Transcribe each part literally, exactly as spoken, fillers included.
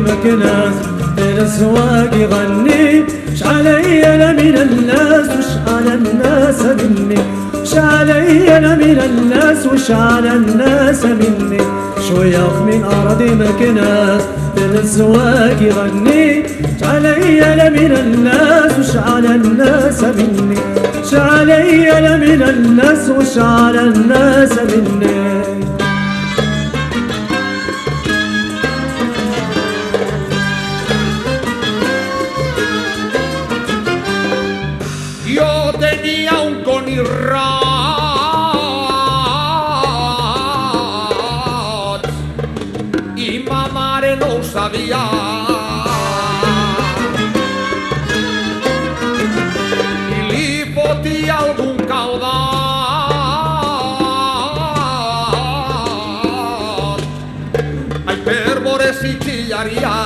مكناس الاسواق يغني مش علي انا من الناس وش على الناس مني مش علي انا من الناس وش على الناس مني شويه من ارض مكناس الاسواق يغني مش علي انا من الناس وش على الناس مني مش علي انا من الناس وش على الناس مني Y le podía algún caudal a hipérboles y chillaría.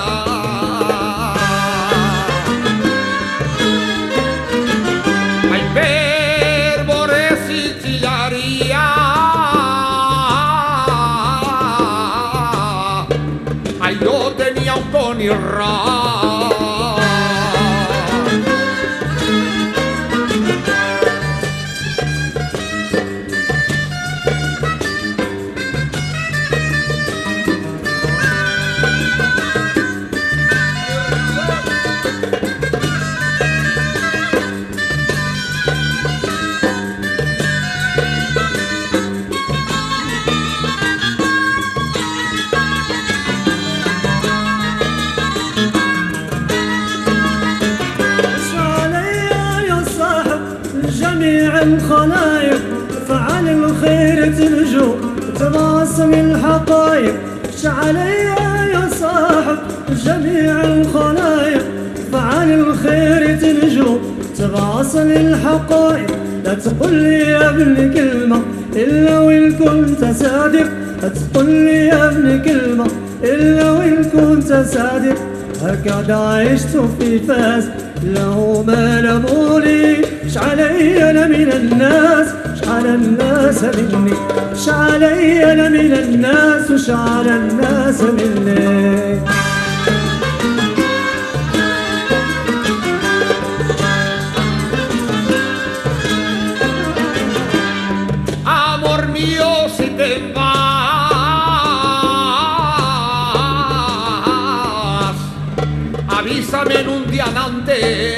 الخلايق فعل الخير ترجو تباسم الحقايق مش عليا يا صاحب جميع الخلايق فعل الخير ترجو تباسم الحقايق لا تقل لي يا ابن كلمة إلا وإن كنت صادق لا تقل لي يا ابن كلمة إلا وإن كنت صادق هكذا عشت في فاس له ما نبولي مش علي أنا من الناس مش على الناس مني مش علي أنا من الناس وش على الناس مني Amor mío si te vas avísame en un día antes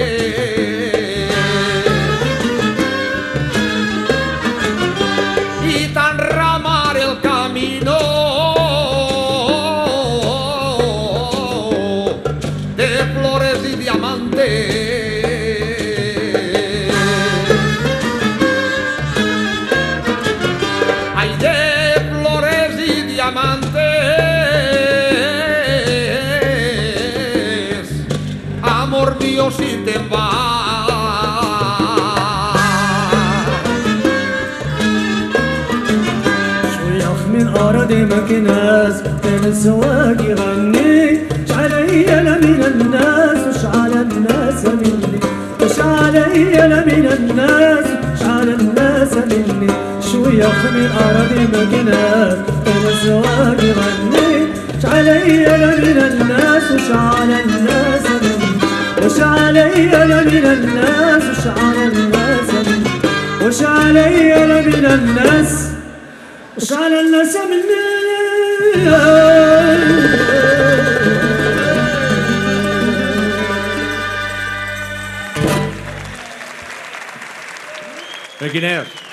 si te vas شويخ من أرضي مكناس بين السواق يغني مش علي أنا من الناس وش على الناس مني وش علي يلا من الناس شعل الناس مني شوية من أراضي مجناس أنا سواك غني شعلي يلا من الناس وشعل الناس مني وشعلي يلا من الناس وشعل الناس مني وشعلي يلا من الناس وشعل الناس مني. Thank you, Nair.